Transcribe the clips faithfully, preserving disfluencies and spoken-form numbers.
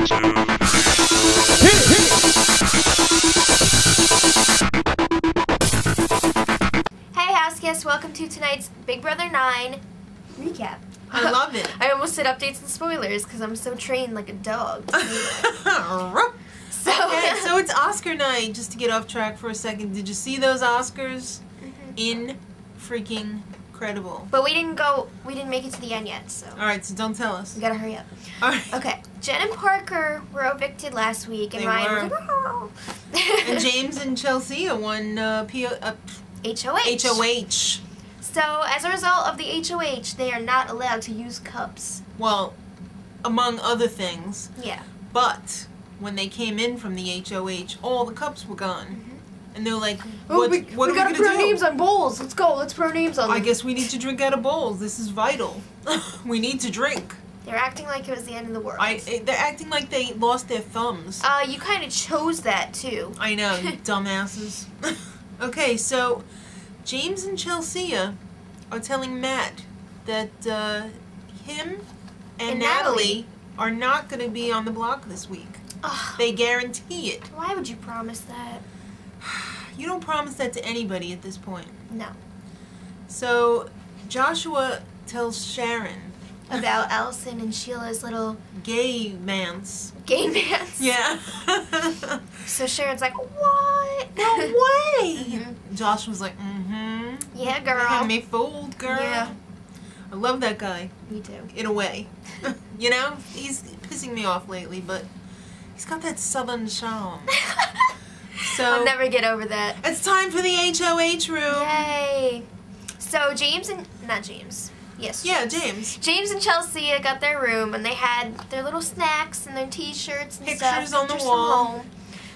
Hey house guests, welcome to tonight's Big Brother nine recap. I love it. I almost said updates and spoilers because I'm so trained like a dog. So, okay, so it's Oscar night. Just to get off track for a second, did you see those Oscars? Mm-hmm. In freaking incredible. But we didn't go, we didn't make it to the end yet, so. Alright, so don't tell us. We gotta hurry up. Alright. Okay, Jen and Parker were evicted last week, and they Ryan were. Was like, oh. And James and Chelsea won uh, P O, uh, H O H. H O H. So, as a result of the H O H, they are not allowed to use cups. Well, among other things. Yeah. But when they came in from the H O H, all the cups were gone. Mm-hmm. And they're like, what, oh, we, what we are gotta we gonna pro do? names on bowls. Let's go. Let's pro names on. I them. guess we need to drink out of bowls. This is vital. We need to drink. They're acting like it was the end of the world. I, they're acting like they lost their thumbs. Uh, you kind of chose that too. I know, you dumbasses. Okay, so James and Chelsea are telling Matt that uh, him and, and Natalie, Natalie are not going to be on the block this week. Ugh. They guarantee it. Why would you promise that? You don't promise that to anybody at this point. No. So Joshua tells Sharon about Allison and Sheila's little gay mans. Gay mans. Yeah. So Sharon's like, what? No way. Mm-hmm. Joshua's like, mm-hmm. Yeah, girl. You had me fooled, girl. Yeah. I love that guy. Me too. In a way. You know, he's pissing me off lately, but he's got that southern charm. So, I'll never get over that. It's time for the H O H room. Yay. So James and, not James. Yes. Yeah, James. James and Chelsea got their room, and they had their little snacks and their t-shirts and Pictures stuff. Pictures on Pictures the wall.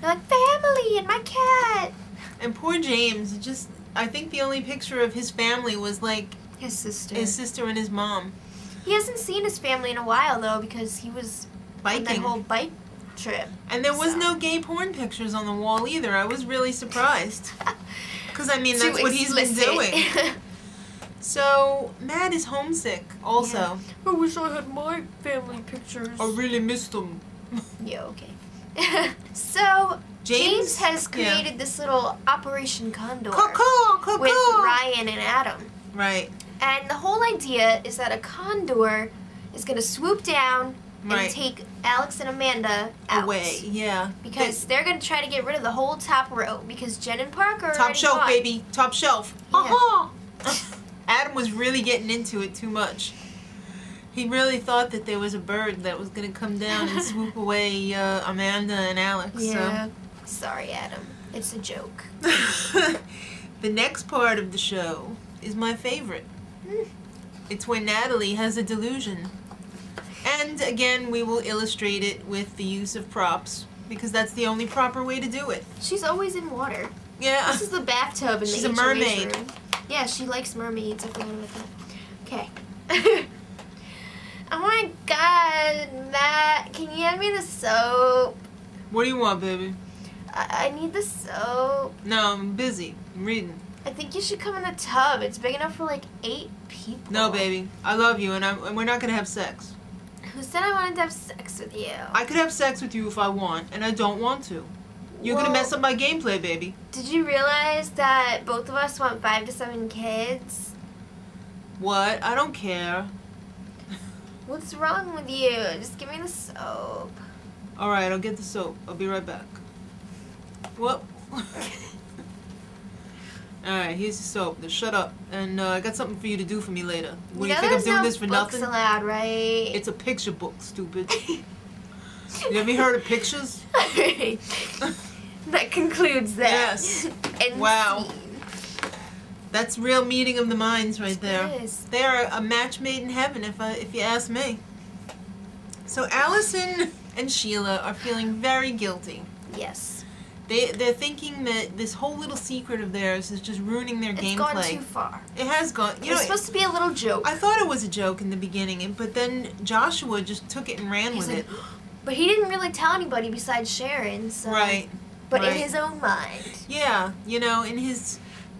They're like, family and my cat. And poor James, just, I think the only picture of his family was like his sister. His sister and his mom. He hasn't seen his family in a while though, because he was biking. On that whole bike trip. And there was so. no gay porn pictures on the wall either. I was really surprised. Because, I mean, that's Too what explicit. he's been doing. So, Matt is homesick also. Yeah. I wish I had my family pictures. I really missed them. Yeah, okay. So, James, James has created yeah. this little Operation Condor Cuckoo, cuckoo. with Ryan and Adam. Right. And the whole idea is that a condor is going to swoop down Right. and take Alex and Amanda out. Away, yeah. Because they, they're going to try to get rid of the whole top row, because Jen and Parker Top shelf, gone. baby. Top shelf. Yeah. Uh-huh. Adam was really getting into it too much. He really thought that there was a bird that was going to come down and swoop away uh, Amanda and Alex. Yeah. So. Sorry, Adam. It's a joke. The next part of the show is my favorite. Mm. It's when Natalie has a delusion. And again, we will illustrate it with the use of props, because that's the only proper way to do it. She's always in water. Yeah. This is the bathtub in She's the She's a mermaid. Room. Yeah, she likes mermaids. I forgot about that. Okay. Oh my god, Matt, can you hand me the soap? What do you want, baby? I, I need the soap. No, I'm busy. I'm reading. I think you should come in the tub. It's big enough for like eight people. No, baby. I love you, and, I'm, and we're not going to have sex. Who said I wanted to have sex with you? I could have sex with you if I want, and I don't want to. You're well, gonna mess up my gameplay, baby. Did you realize that both of us want five to seven kids? What? I don't care. What's wrong with you? Just give me the soap. Alright, I'll get the soap. I'll be right back. What? Alright, here's the soap. Now shut up. And uh, I got something for you to do for me later. What, you, you know think I'm doing no this for books nothing? Allowed, right? It's a picture book, stupid. You ever heard of pictures? That concludes that. Yes. And wow. Scene. That's real meeting of the minds right there. It is. They are a match made in heaven, if I, if you ask me. So Allison and Sheila are feeling very guilty. Yes. They, they're thinking that this whole little secret of theirs is just ruining their gameplay. It's gone too far. It has gone. You know, it's supposed to be a little joke. I thought it was a joke in the beginning, but then Joshua just took it and ran He's with like, it. But he didn't really tell anybody besides Sharon, so. Right. But right. in his own mind. Yeah, you know, in his,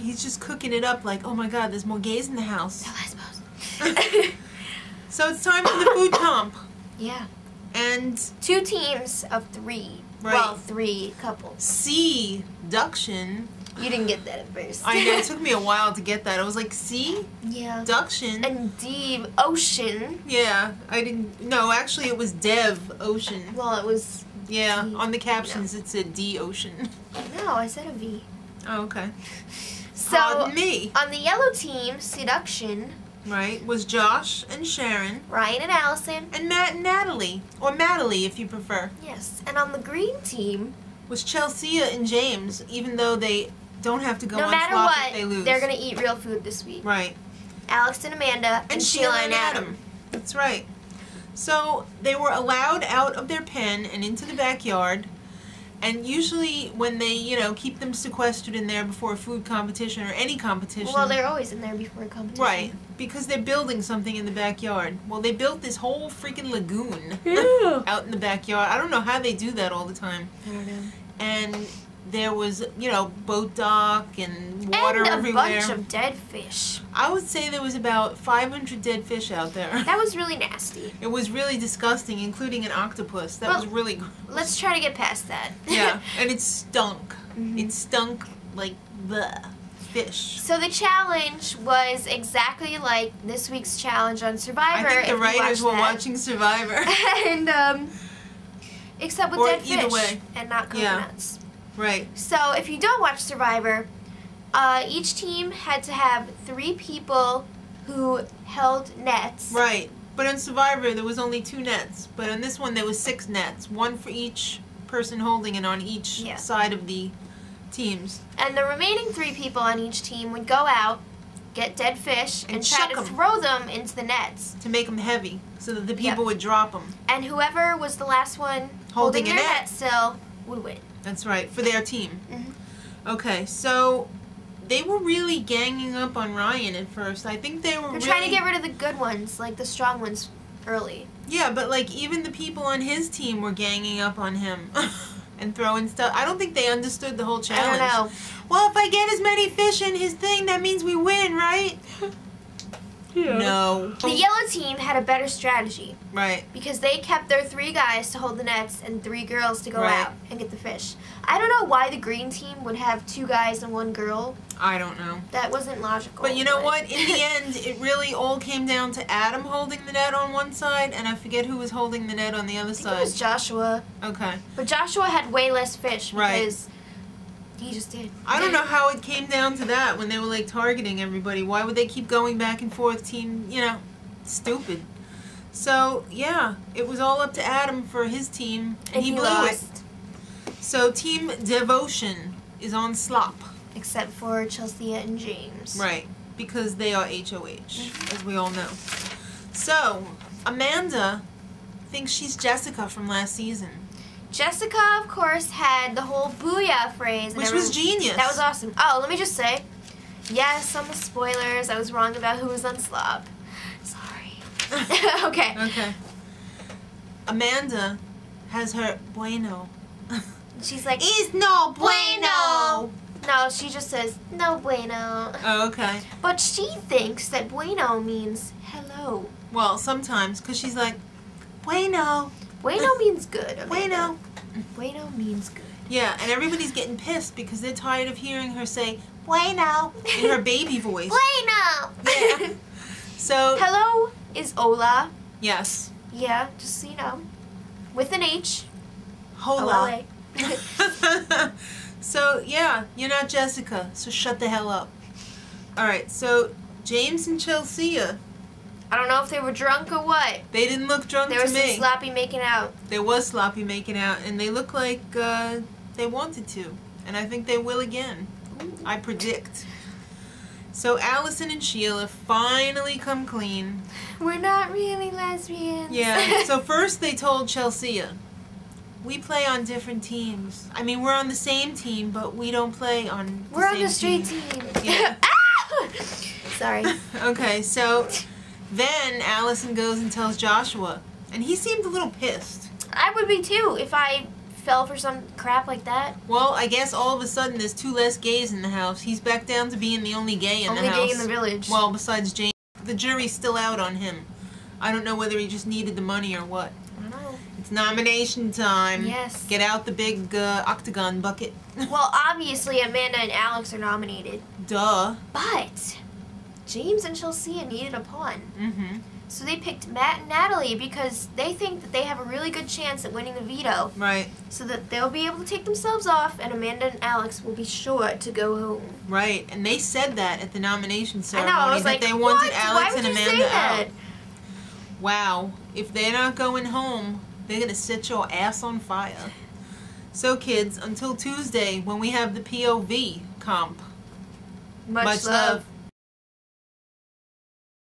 he's just cooking it up like, oh my god, there's more gays in the house. No, I suppose. So it's time for the food comp. Yeah. And two teams of three. Right. Well, three couples. Seduction. You didn't get that at first. I know. It took me a while to get that. I was like, C? Yeah. Duction. And Devotion. Yeah. I didn't. No, actually, it was Devotion. Well, it was. Yeah. D on the captions, no. It said Devotion. No, I said a V. Oh, okay. So, pardon me. On the yellow team, Seduction. Right. Was Josh and Sharon. Ryan and Allison. And Matt and Natalie. Or Natalie, if you prefer. Yes. And on the green team was Chelsea and James, even though they don't have to go no on matter flop what, if they lose. They're going to eat real food this week. Right. Alex and Amanda and, and Sheila and Adam. Adam. That's right. So they were allowed out of their pen and into the backyard. And usually when they, you know, keep them sequestered in there before a food competition or any competition. Well, they're always in there before a competition. Right. Because they're building something in the backyard. Well, they built this whole freaking lagoon out in the backyard. I don't know how they do that all the time. I don't know. And there was, you know, boat dock and water and a everywhere. Bunch of dead fish. I would say there was about five hundred dead fish out there. That was really nasty. It was really disgusting, including an octopus. That well, was really gross. Let's try to get past that. Yeah, and it stunk. Mm-hmm. It stunk like the fish. So the challenge was exactly like this week's challenge on Survivor. I think the writers were that. watching Survivor. and, um... Except with or dead fish way. and not coconuts. Yeah. Right. So if you don't watch Survivor, uh, each team had to have three people who held nets. Right. But on Survivor, there was only two nets. But on this one, there was six nets. One for each person holding and on each yeah. side of the teams. And the remaining three people on each team would go out, get dead fish, and, and try to them. throw them into the nets. To make them heavy, so that the people yep. would drop them. And whoever was the last one holding, holding their net still would win. That's right, for their team. Mm-hmm. Okay, so they were really ganging up on Ryan at first. I think they were They're really... trying to get rid of the good ones, like the strong ones, early. Yeah, but like even the people on his team were ganging up on him. And throwing stuff. I don't think they understood the whole challenge. I don't know. Well, if I get as many fish in his thing, that means we win, right? Yeah. No. The yellow team had a better strategy. Right. Because they kept their three guys to hold the nets and three girls to go right. out and get the fish. I don't know why the green team would have two guys and one girl. I don't know. That wasn't logical. But you know but... what? In the end, it really all came down to Adam holding the net on one side, and I forget who was holding the net on the other I think side. It was Joshua. Okay. But Joshua had way less fish because... Right. He just did. I don't know how it came down to that when they were like targeting everybody. Why would they keep going back and forth? Team, you know, stupid. So yeah, it was all up to Adam for his team, and, and he, he blew lost. it. So Team Devotion is on slop, except for Chelsea and James. Right, because they are H O H, mm-hmm. as we all know. So Amanda thinks she's Jessica from last season. Jessica, of course, had the whole booyah phrase. Which was genius. That was awesome. Oh, let me just say, yes, on the spoilers, I was wrong about who was on Slob. Sorry. Okay. Okay. Amanda has her bueno. She's like, "Is no bueno." No, she just says, "No bueno." Oh, okay. But she thinks that bueno means hello. Well, sometimes, because she's like, bueno. Bueno means good. Amanda. Bueno. Bueno means good. Yeah, and everybody's getting pissed because they're tired of hearing her say, bueno, in her baby voice. Bueno! Yeah. So... Hello is hola. Yes. Yeah, just so you know. With an H. Hola. O L A. So, yeah, you're not Jessica, so shut the hell up. All right, so James and Chelsea... I don't know if they were drunk or what. They didn't look drunk to me. There was some sloppy making out. There was sloppy making out, and they looked like uh, they wanted to. And I think they will again. Ooh. I predict. So Allison and Sheila finally come clean. We're not really lesbians. Yeah, so first they told Chelsea, we play on different teams. I mean, we're on the same team, but we don't play on the we're same on the straight team. team. Yeah. Ah! Sorry. Okay, so... Then Allison goes and tells Joshua, and he seemed a little pissed. I would be too if I fell for some crap like that. Well, I guess all of a sudden there's two less gays in the house. He's back down to being the only gay in only the house. Only gay in the village. Well, besides James. The jury's still out on him. I don't know whether he just needed the money or what. I don't know. It's nomination time. Yes. Get out the big uh, octagon bucket. Well, obviously Amanda and Alex are nominated. Duh. But James and Chelsea needed a pawn. Mm-hmm. So they picked Matt and Natalie because they think that they have a really good chance at winning the veto. Right. So that they'll be able to take themselves off and Amanda and Alex will be sure to go home. Right. And they said that at the nomination ceremony. I know. I was that like, they wanted what? Alex Why would and Amanda you say that? Out. Wow. If they're not going home, they're going to set your ass on fire. So kids, until Tuesday when we have the P O V comp. Much, Much love. love.